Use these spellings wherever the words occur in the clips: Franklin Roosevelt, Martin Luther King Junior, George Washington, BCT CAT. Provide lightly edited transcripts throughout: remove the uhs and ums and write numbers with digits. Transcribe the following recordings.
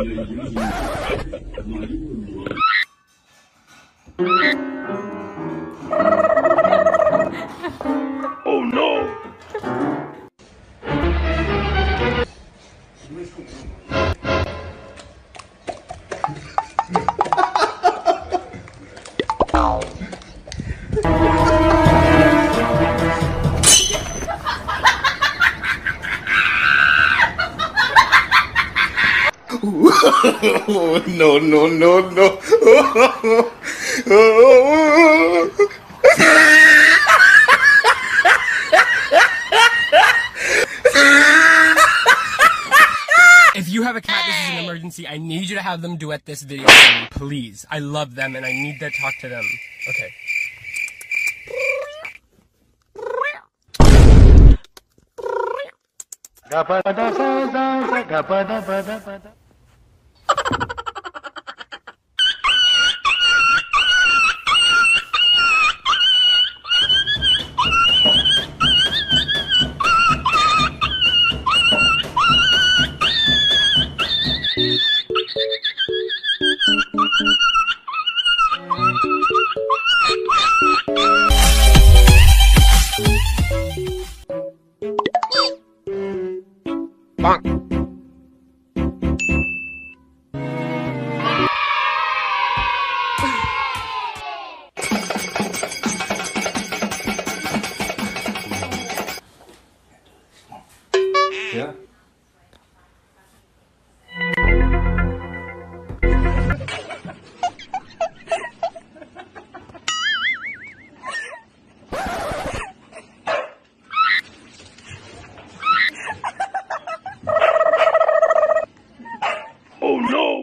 Oh no! Oh, no, no, no, no. If you have a cat, this is an emergency. I need you to have them duet this video for me, please. I love them and I need to talk to them. Okay. Yeah. Oh no.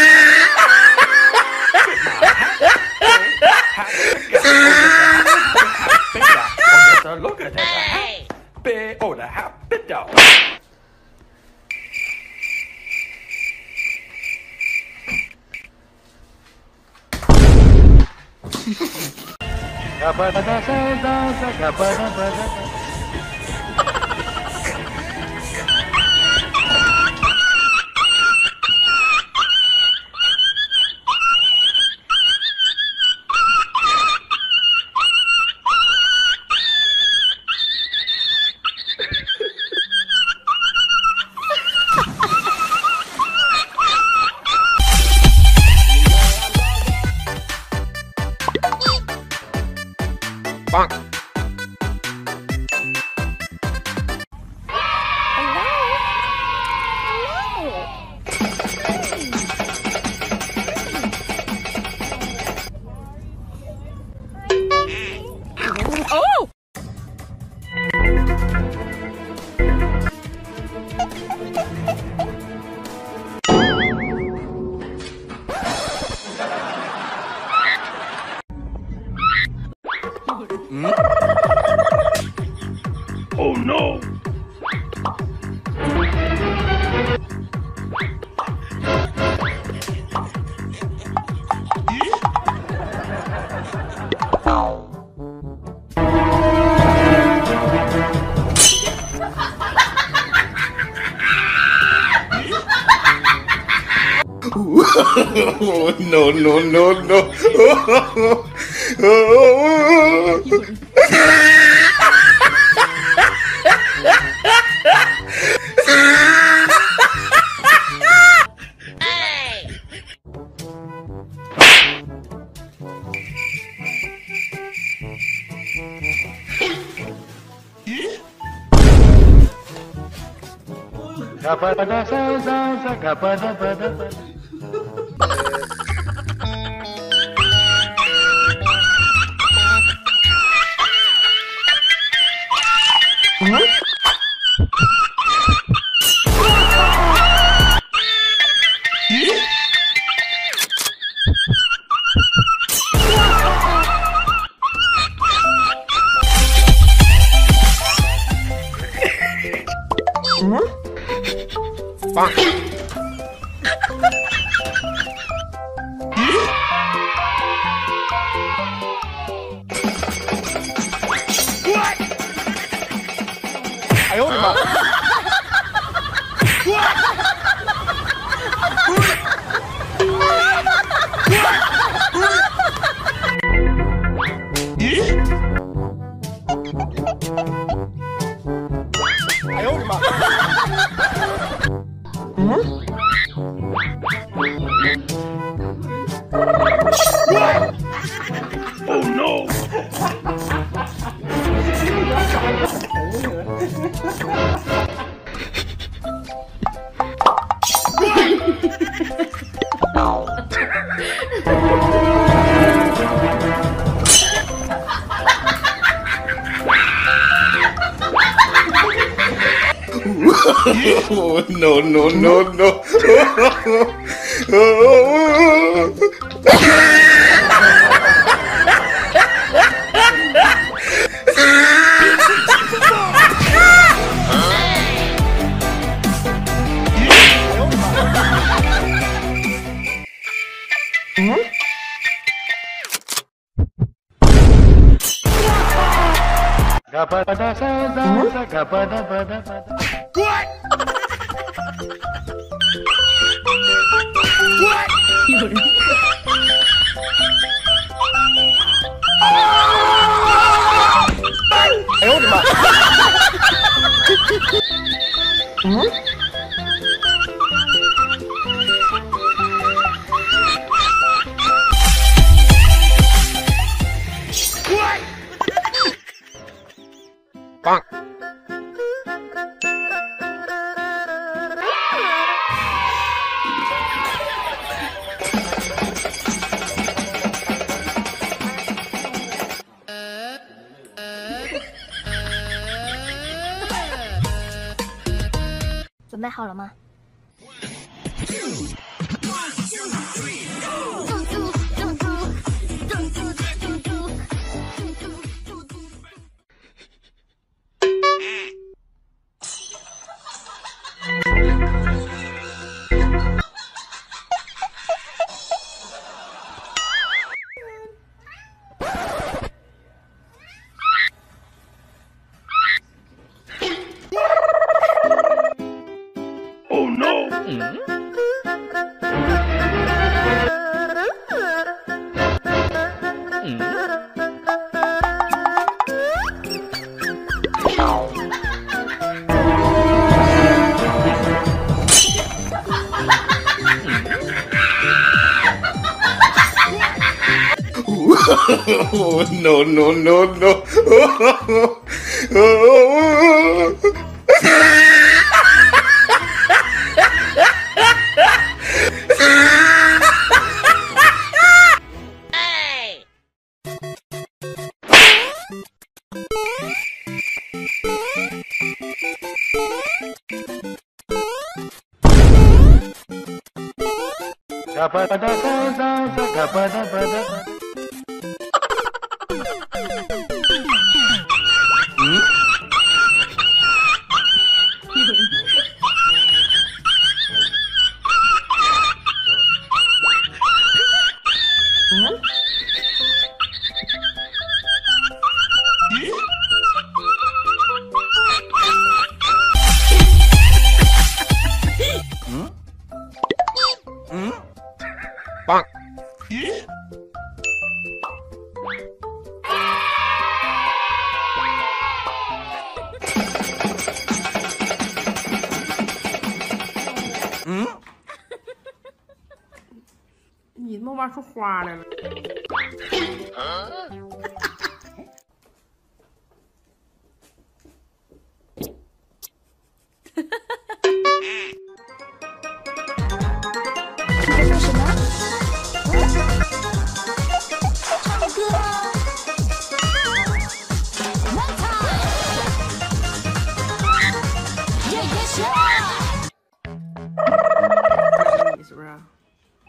Look at that. Oh, the happy dog. Bonk. Oh no! Oh no, no, no, no! Oh, no. Oh, no.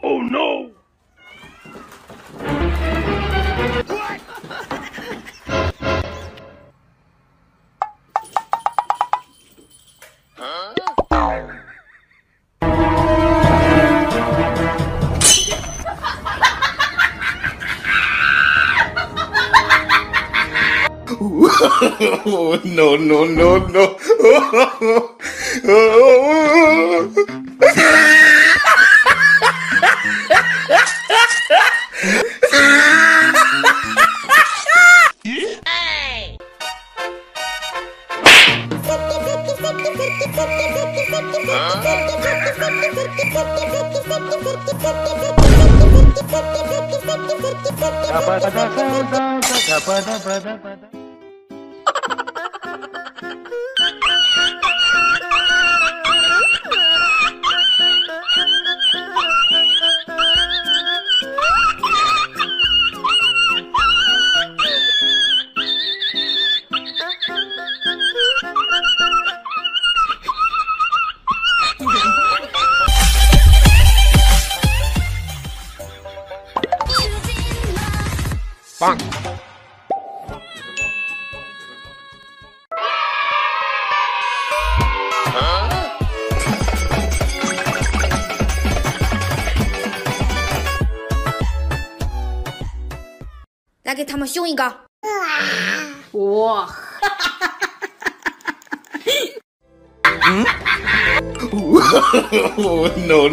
Oh no! What? No. Hey.来给他们凶一个！哇！嗯 ？No.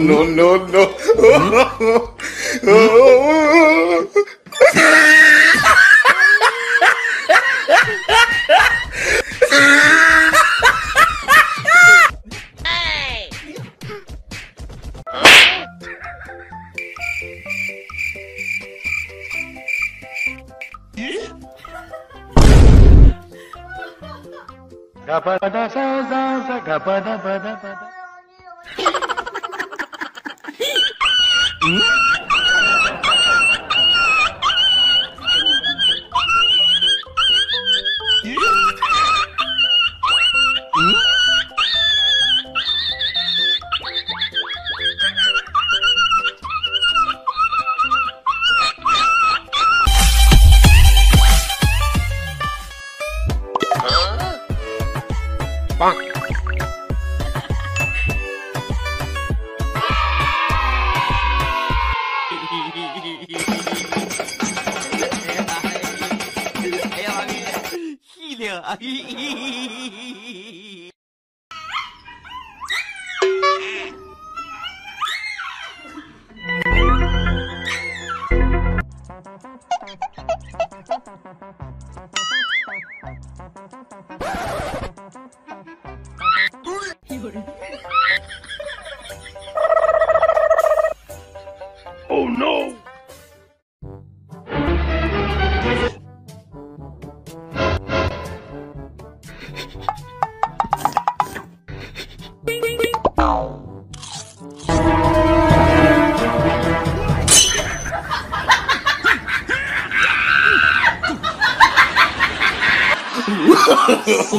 Oh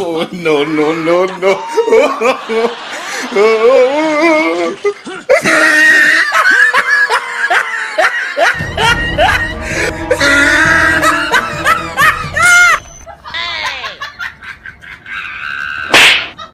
no! No.